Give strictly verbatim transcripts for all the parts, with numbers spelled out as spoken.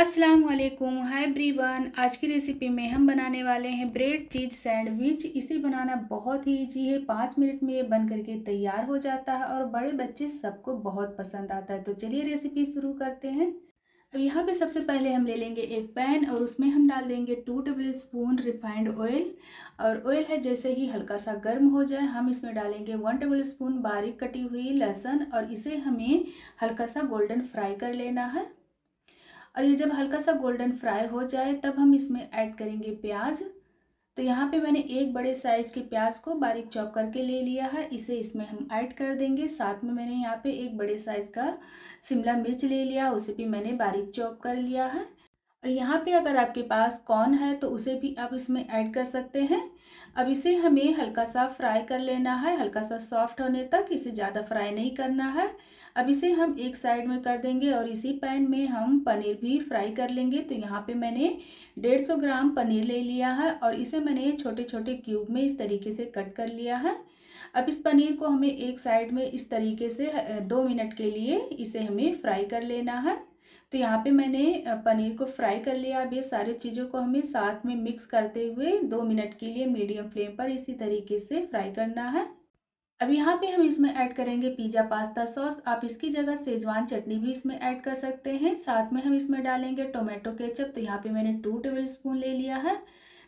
अस्सलाम वालेकुम, hi everyone. आज की रेसिपी में हम बनाने वाले हैं ब्रेड चीज़ सैंडविच। इसे बनाना बहुत ही ईजी है, पाँच मिनट में ये बन करके तैयार हो जाता है और बड़े बच्चे सबको बहुत पसंद आता है। तो चलिए रेसिपी शुरू करते हैं। अब यहाँ पे सबसे पहले हम ले लेंगे एक पैन और उसमें हम डाल देंगे two tablespoon refined oil. और ऑयल है जैसे ही हल्का सा गर्म हो जाए हम इसमें डालेंगे वन टेबल स्पून बारीक कटी हुई लहसुन और इसे हमें हल्का सा गोल्डन फ्राई कर लेना है। और ये जब हल्का सा गोल्डन फ्राई हो जाए तब हम इसमें ऐड करेंगे प्याज। तो यहाँ पे मैंने एक बड़े साइज़ के प्याज को बारीक चॉप करके ले लिया है, इसे इसमें हम ऐड कर देंगे। साथ में मैंने यहाँ पे एक बड़े साइज़ का शिमला मिर्च ले लिया, उसे भी मैंने बारीक चॉप कर लिया है। और यहाँ पे अगर आपके पास कॉर्न है तो उसे भी आप इसमें ऐड कर सकते हैं। अब इसे हमें हल्का सा फ्राई कर लेना है, हल्का सा सॉफ्ट होने तक, इसे ज़्यादा फ्राई नहीं करना है। अब इसे हम एक साइड में कर देंगे और इसी पैन में हम पनीर भी फ्राई कर लेंगे। तो यहाँ पे मैंने डेढ़ सौ ग्राम पनीर ले लिया है और इसे मैंने छोटे छोटे क्यूब में इस तरीके से कट कर लिया है। अब इस पनीर को हमें एक साइड में इस तरीके से दो मिनट के लिए इसे हमें फ्राई कर लेना है। तो यहाँ पे मैंने पनीर को फ्राई कर लिया। अब ये सारी चीज़ों को हमें साथ में मिक्स करते हुए दो मिनट के लिए मीडियम फ्लेम पर इसी तरीके से फ्राई करना है। अब यहाँ पे हम इसमें ऐड करेंगे पिज़्ज़ा पास्ता सॉस, आप इसकी जगह शेजवान चटनी भी इसमें ऐड कर सकते हैं। साथ में हम इसमें डालेंगे टोमेटो केचप, तो यहाँ पे मैंने टू टेबल स्पून ले लिया है।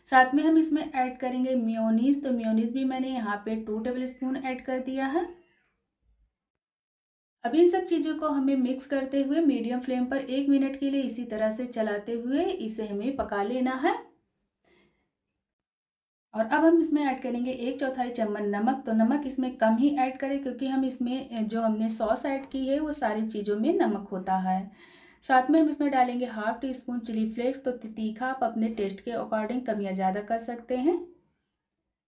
साथ में हम इसमें ऐड करेंगे मेयोनीज, तो मेयोनीज भी मैंने यहाँ पे टू टेबल स्पून ऐड कर दिया है। अब इन सब चीज़ों को हमें मिक्स करते हुए मीडियम फ्लेम पर एक मिनट के लिए इसी तरह से चलाते हुए इसे हमें पका लेना है। और अब हम इसमें ऐड करेंगे एक चौथाई चम्मच नमक, तो नमक इसमें कम ही ऐड करें क्योंकि हम इसमें जो हमने सॉस ऐड की है वो सारी चीज़ों में नमक होता है। साथ में हम इसमें डालेंगे half teaspoon chili flakes, तो तीखा आप अपने टेस्ट के अकॉर्डिंग कम या ज़्यादा कर सकते हैं।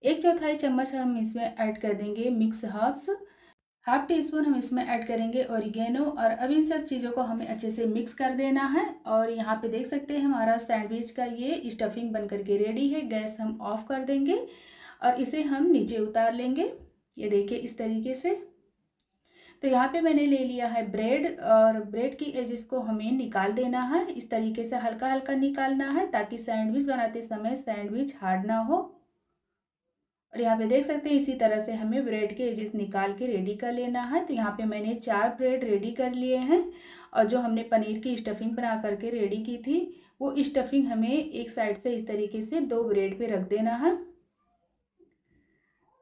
एक चौथाई चम्मच हम इसमें ऐड कर देंगे mix herbs, half teaspoon हम इसमें ऐड करेंगे ओरिगेनो। और अब इन सब चीज़ों को हमें अच्छे से मिक्स कर देना है। और यहाँ पे देख सकते हैं हमारा सैंडविच का ये स्टफिंग बन करके रेडी है। गैस हम ऑफ कर देंगे और इसे हम नीचे उतार लेंगे। ये देखिए इस तरीके से। तो यहाँ पे मैंने ले लिया है ब्रेड और ब्रेड की एजेस को हमें निकाल देना है। इस तरीके से हल्का हल्का निकालना है ताकि सैंडविच बनाते समय सैंडविच हार्ड ना हो। और यहाँ पे देख सकते हैं इसी तरह से हमें ब्रेड के एजेस निकाल के रेडी कर लेना है। तो यहाँ पे मैंने चार ब्रेड रेडी कर लिए हैं। और जो हमने पनीर की स्टफिंग बना करके रेडी की थी वो स्टफिंग हमें एक साइड से इस तरीके से दो ब्रेड पे रख देना है।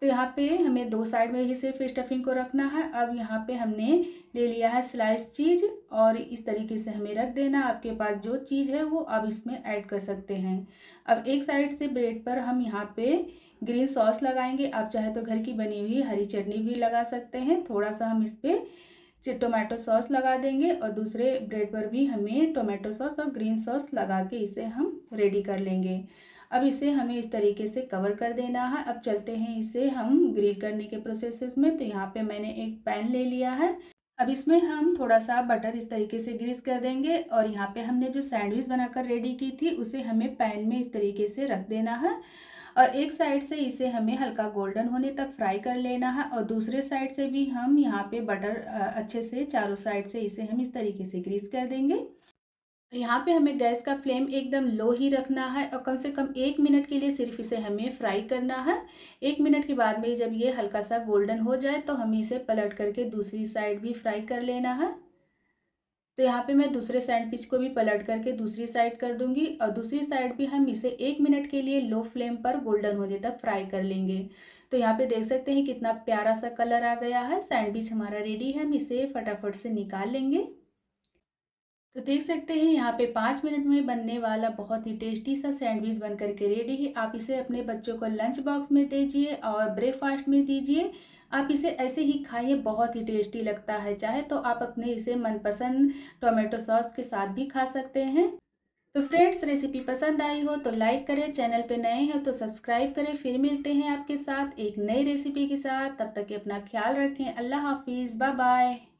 तो यहाँ पे हमें दो साइड में ही सिर्फ स्टफिंग को रखना है। अब यहाँ पे हमने ले लिया है स्लाइस चीज़ और इस तरीके से हमें रख देना। आपके पास जो चीज़ है वो आप इसमें ऐड कर सकते हैं। अब एक साइड से ब्रेड पर हम यहाँ पे ग्रीन सॉस लगाएंगे, आप चाहे तो घर की बनी हुई हरी चटनी भी लगा सकते हैं। थोड़ा सा हम इस पर टोमेटो सॉस लगा देंगे और दूसरे ब्रेड पर भी हमें टोमेटो सॉस और ग्रीन सॉस लगा के इसे हम रेडी कर लेंगे। अब इसे हमें इस तरीके से कवर कर देना है। अब चलते हैं इसे हम ग्रिल करने के प्रोसेस में। तो यहाँ पे मैंने एक पैन ले लिया है। अब इसमें हम थोड़ा सा बटर इस तरीके से ग्रीस कर देंगे। और यहाँ पे हमने जो सैंडविच बनाकर रेडी की थी उसे हमें पैन में इस तरीके से रख देना है। और एक साइड से इसे हमें हल्का गोल्डन होने तक फ्राई कर लेना है। और दूसरे साइड से भी हम यहाँ पे बटर अच्छे से चारों साइड से इसे हम इस तरीके से ग्रीस कर देंगे। यहाँ पे हमें गैस का फ्लेम एकदम लो ही रखना है और कम से कम एक मिनट के लिए सिर्फ इसे हमें फ्राई करना है। एक मिनट के बाद में जब ये हल्का सा गोल्डन हो जाए तो हमें इसे पलट करके दूसरी साइड भी फ्राई कर लेना है। तो यहाँ पे मैं दूसरे सैंडविच को भी पलट करके दूसरी साइड कर दूंगी। और दूसरी साइड भी हम इसे एक मिनट के लिए लो फ्लेम पर गोल्डन होने तक फ्राई कर लेंगे। तो यहाँ पे देख सकते हैं कितना प्यारा सा कलर आ गया है। सैंडविच हमारा रेडी है, हम इसे फटाफट से निकाल लेंगे। तो देख सकते हैं यहाँ पे पाँच मिनट में बनने वाला बहुत ही टेस्टी सा सैंडविच बन करके रेडी है। आप इसे अपने बच्चों को लंच बॉक्स में दीजिए और ब्रेकफास्ट में दीजिए। आप इसे ऐसे ही खाइए, बहुत ही टेस्टी लगता है। चाहे तो आप अपने इसे मनपसंद टोमेटो सॉस के साथ भी खा सकते हैं। तो फ्रेंड्स, रेसिपी पसंद आई हो तो लाइक करें, चैनल पे नए हैं तो सब्सक्राइब करें। फिर मिलते हैं आपके साथ एक नई रेसिपी के साथ। तब तक अपना ख्याल रखें। अल्लाह हाफिज़, बाय बाय।